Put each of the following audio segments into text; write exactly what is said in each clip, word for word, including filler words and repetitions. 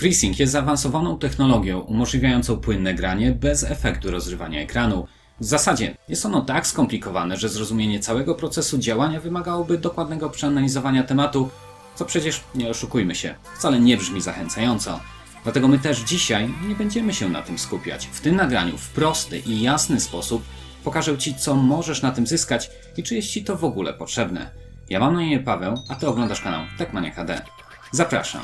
FreeSync jest zaawansowaną technologią umożliwiającą płynne granie bez efektu rozrywania ekranu. W zasadzie jest ono tak skomplikowane, że zrozumienie całego procesu działania wymagałoby dokładnego przeanalizowania tematu, co przecież, nie oszukujmy się, wcale nie brzmi zachęcająco. Dlatego my też dzisiaj nie będziemy się na tym skupiać. W tym nagraniu w prosty i jasny sposób pokażę Ci, co możesz na tym zyskać i czy jest Ci to w ogóle potrzebne. Ja mam na imię Paweł, a Ty oglądasz kanał TechManiac H D. Zapraszam!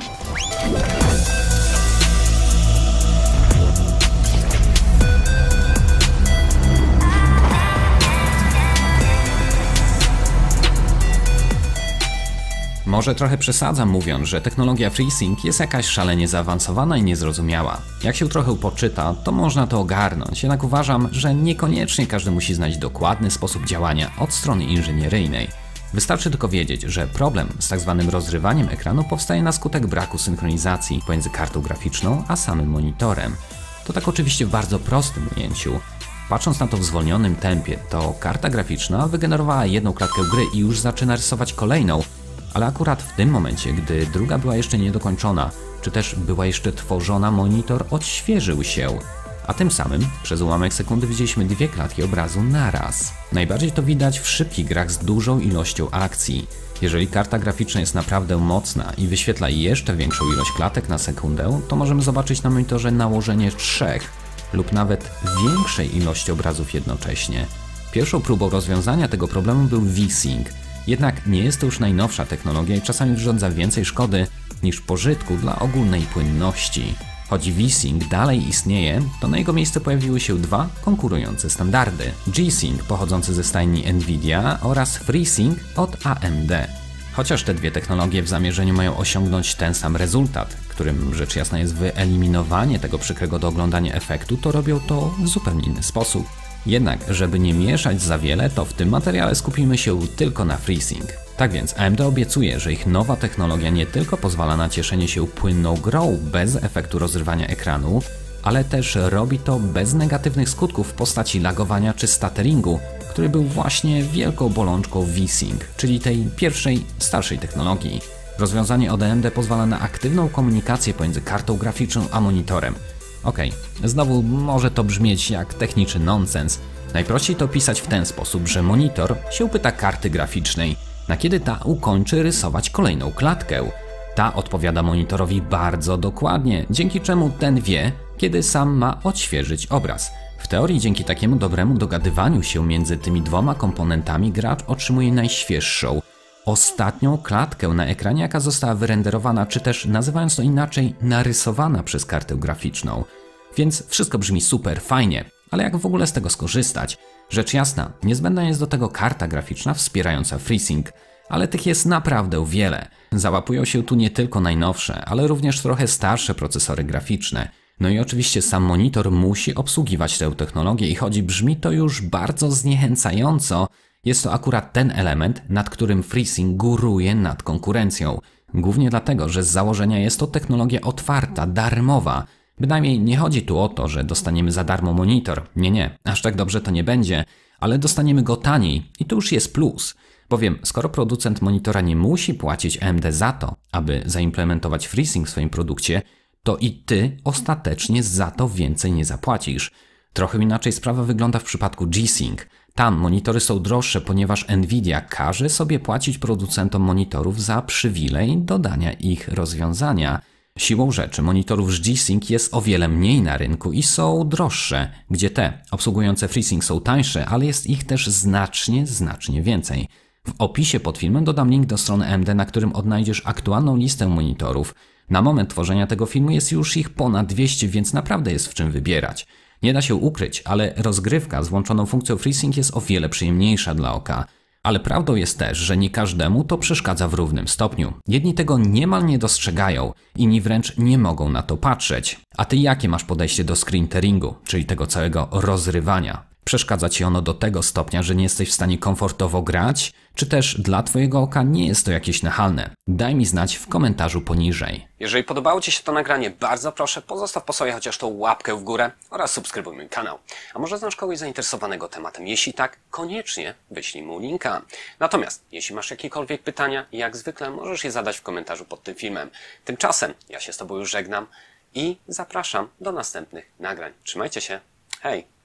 Może trochę przesadzam, mówiąc, że technologia FreeSync jest jakaś szalenie zaawansowana i niezrozumiała. Jak się trochę poczyta, to można to ogarnąć, jednak uważam, że niekoniecznie każdy musi znać dokładny sposób działania od strony inżynieryjnej. Wystarczy tylko wiedzieć, że problem z tak zwanym rozrywaniem ekranu powstaje na skutek braku synchronizacji pomiędzy kartą graficzną a samym monitorem. To tak oczywiście w bardzo prostym ujęciu. Patrząc na to w zwolnionym tempie, to karta graficzna wygenerowała jedną klatkę gry i już zaczyna rysować kolejną, ale akurat w tym momencie, gdy druga była jeszcze niedokończona, czy też była jeszcze tworzona, monitor odświeżył się, a tym samym przez ułamek sekundy widzieliśmy dwie klatki obrazu naraz. Najbardziej to widać w szybkich grach z dużą ilością akcji. Jeżeli karta graficzna jest naprawdę mocna i wyświetla jeszcze większą ilość klatek na sekundę, to możemy zobaczyć na monitorze nałożenie trzech lub nawet większej ilości obrazów jednocześnie. Pierwszą próbą rozwiązania tego problemu był V-Sync. Jednak nie jest to już najnowsza technologia i czasami wyrządza więcej szkody niż pożytku dla ogólnej płynności. Choć V-Sync dalej istnieje, to na jego miejsce pojawiły się dwa konkurujące standardy. G-Sync pochodzący ze stajni Nvidia oraz FreeSync od A M D. Chociaż te dwie technologie w zamierzeniu mają osiągnąć ten sam rezultat, którym rzecz jasna jest wyeliminowanie tego przykrego do oglądania efektu, to robią to w zupełnie inny sposób. Jednak, żeby nie mieszać za wiele, to w tym materiale skupimy się tylko na FreeSync. Tak więc A M D obiecuje, że ich nowa technologia nie tylko pozwala na cieszenie się płynną grą bez efektu rozrywania ekranu, ale też robi to bez negatywnych skutków w postaci lagowania czy stutteringu, który był właśnie wielką bolączką V-Sync, czyli tej pierwszej, starszej technologii. Rozwiązanie od A M D pozwala na aktywną komunikację pomiędzy kartą graficzną a monitorem. Okej, okay. Znowu może to brzmieć jak techniczny nonsens. Najprościej to opisać w ten sposób, że monitor się pyta karty graficznej, na kiedy ta ukończy rysować kolejną klatkę. Ta odpowiada monitorowi bardzo dokładnie, dzięki czemu ten wie, kiedy sam ma odświeżyć obraz. W teorii dzięki takiemu dobremu dogadywaniu się między tymi dwoma komponentami gracz otrzymuje najświeższą, ostatnią klatkę na ekranie, jaka została wyrenderowana, czy też, nazywając to inaczej, narysowana przez kartę graficzną. Więc wszystko brzmi super fajnie, ale jak w ogóle z tego skorzystać? Rzecz jasna, niezbędna jest do tego karta graficzna wspierająca FreeSync, ale tych jest naprawdę wiele. Załapują się tu nie tylko najnowsze, ale również trochę starsze procesory graficzne. No i oczywiście sam monitor musi obsługiwać tę technologię i choć brzmi to już bardzo zniechęcająco, jest to akurat ten element, nad którym FreeSync góruje nad konkurencją. Głównie dlatego, że z założenia jest to technologia otwarta, darmowa. Bynajmniej nie chodzi tu o to, że dostaniemy za darmo monitor. Nie, nie, aż tak dobrze to nie będzie, ale dostaniemy go taniej i to już jest plus. Bowiem, skoro producent monitora nie musi płacić A M D za to, aby zaimplementować FreeSync w swoim produkcie, to i Ty ostatecznie za to więcej nie zapłacisz. Trochę inaczej sprawa wygląda w przypadku G-Sync. Tam monitory są droższe, ponieważ Nvidia każe sobie płacić producentom monitorów za przywilej dodania ich rozwiązania. Siłą rzeczy monitorów z G-Sync jest o wiele mniej na rynku i są droższe, gdzie te obsługujące FreeSync są tańsze, ale jest ich też znacznie, znacznie więcej. W opisie pod filmem dodam link do strony A M D, na którym odnajdziesz aktualną listę monitorów. Na moment tworzenia tego filmu jest już ich ponad dwieście, więc naprawdę jest w czym wybierać. Nie da się ukryć, ale rozgrywka z włączoną funkcją FreeSync jest o wiele przyjemniejsza dla oka. Ale prawdą jest też, że nie każdemu to przeszkadza w równym stopniu. Jedni tego niemal nie dostrzegają, inni wręcz nie mogą na to patrzeć. A Ty jakie masz podejście do screen tearingu, czyli tego całego rozrywania? Przeszkadza Ci ono do tego stopnia, że nie jesteś w stanie komfortowo grać, czy też dla Twojego oka nie jest to jakieś nachalne? Daj mi znać w komentarzu poniżej. Jeżeli podobało Ci się to nagranie, bardzo proszę, pozostaw po sobie chociaż tą łapkę w górę oraz subskrybuj mój kanał. A może znasz kogoś zainteresowanego tematem? Jeśli tak, koniecznie wyślij mu linka. Natomiast jeśli masz jakiekolwiek pytania, jak zwykle możesz je zadać w komentarzu pod tym filmem. Tymczasem ja się z Tobą już żegnam i zapraszam do następnych nagrań. Trzymajcie się, hej!